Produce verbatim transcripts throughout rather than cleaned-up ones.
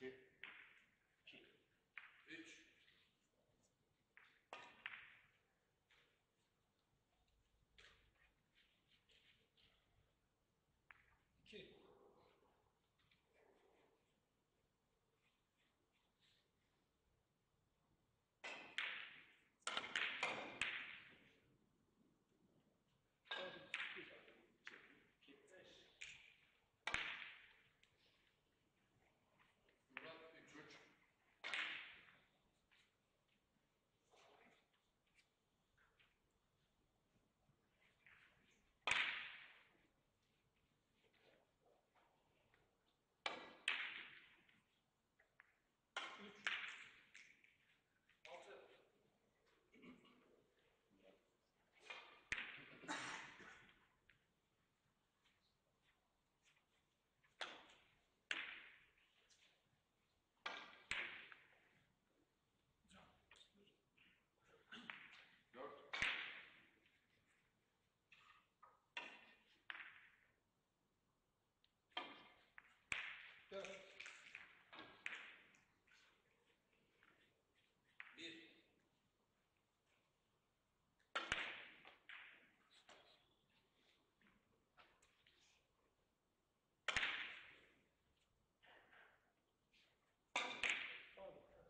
iki, üç. iki. Dört. Bir. Beş. Bir. İki. Üç. İki.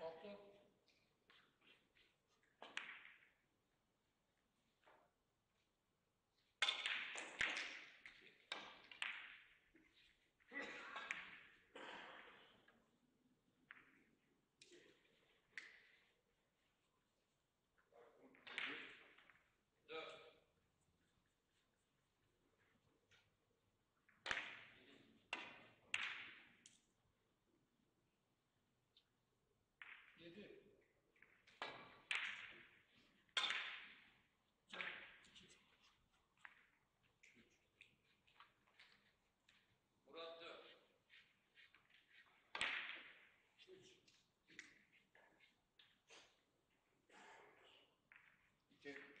Altı. Yedi. İki. Üç. Murat dört. Üç. İki. Sekiz. Bir.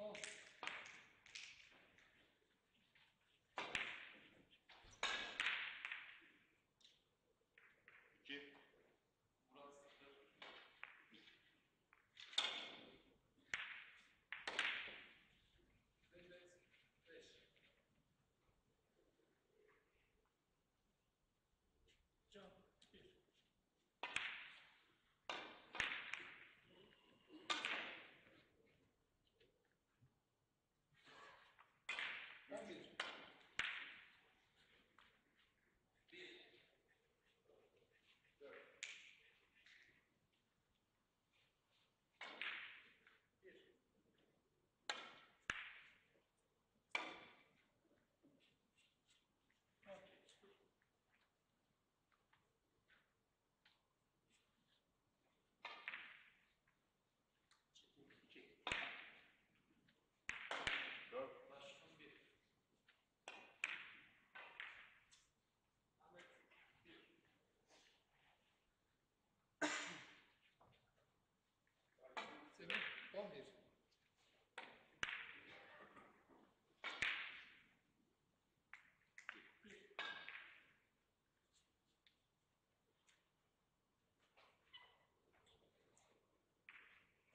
Oh. İki. Burası. on bir. bir. dört. bir. on bir.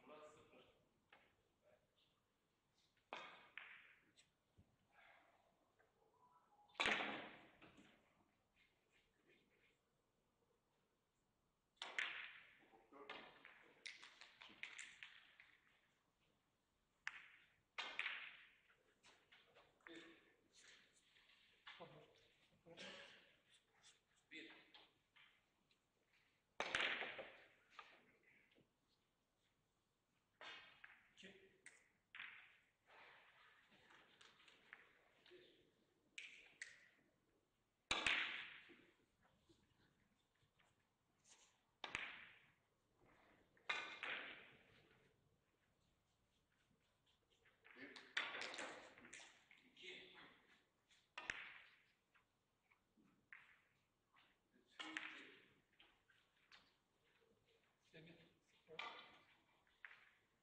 Murat sıfır. bir. iki. Demin sıfır. iki.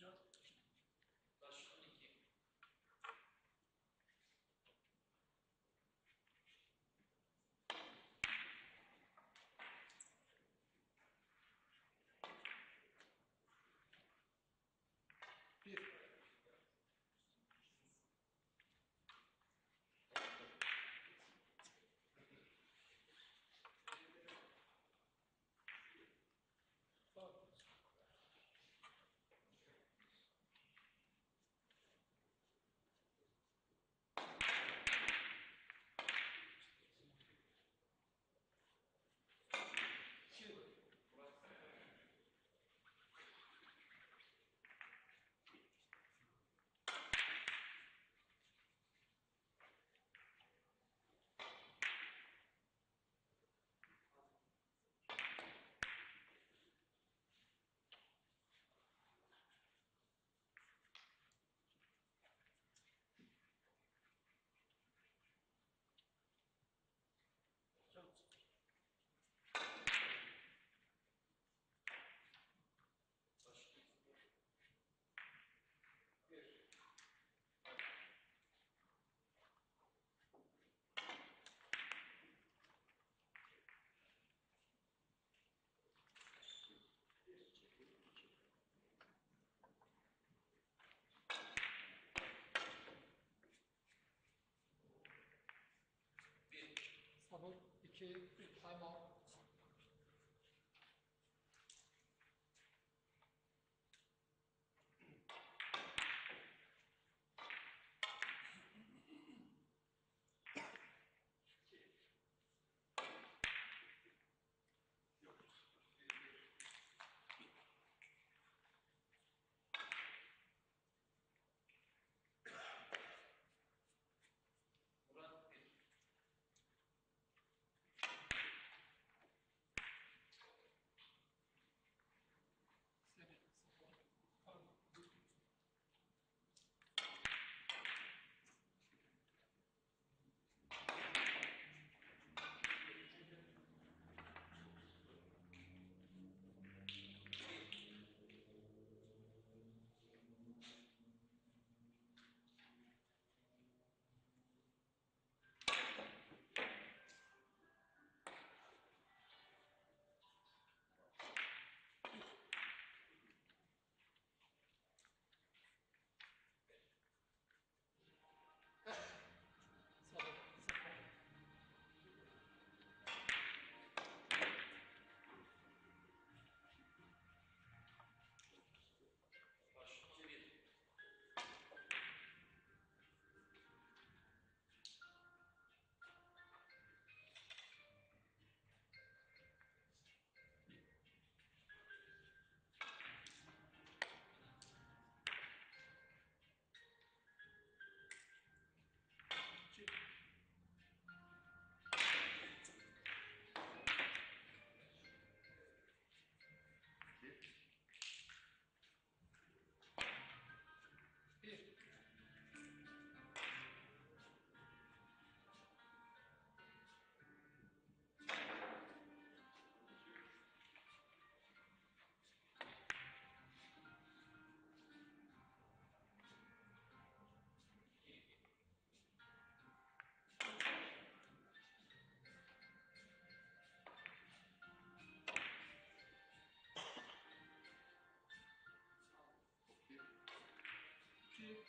Can. Taş on iki. bir. Jones. Sabır, iki, üç, tamam. Thank you.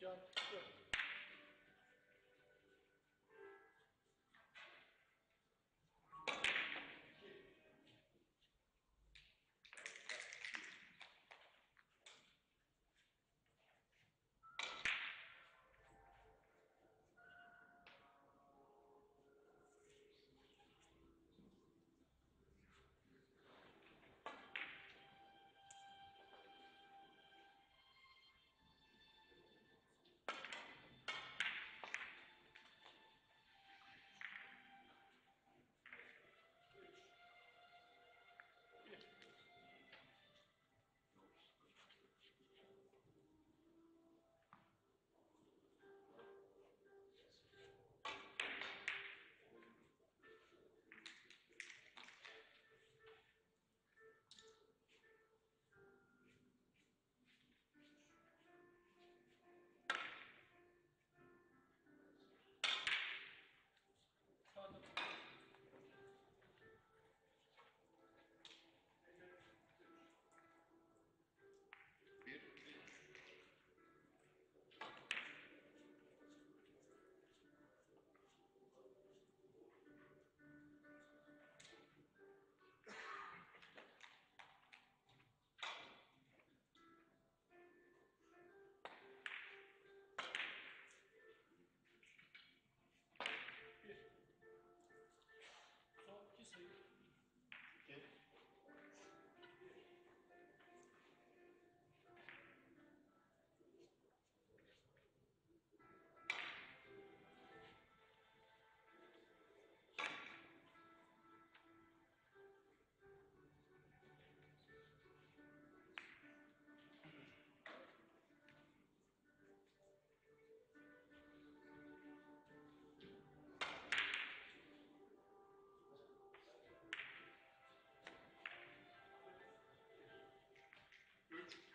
jump, good.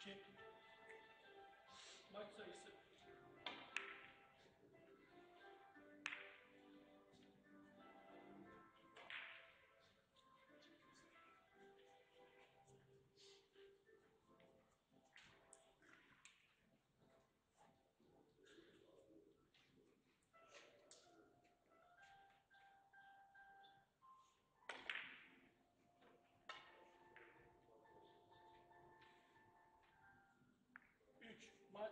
Çek. Maç sayısı. Maç